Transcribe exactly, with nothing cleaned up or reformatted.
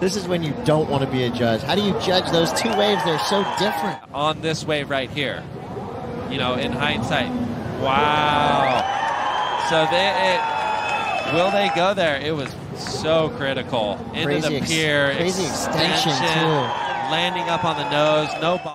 This is when you don't want to be a judge. How do you judge those two waves? They're so different. On this wave right here, you know, in hindsight. Wow. So they, it, will they go there? It was so critical. Into crazy the pier. Ex crazy extension, extension too. Landing up on the nose. No ball.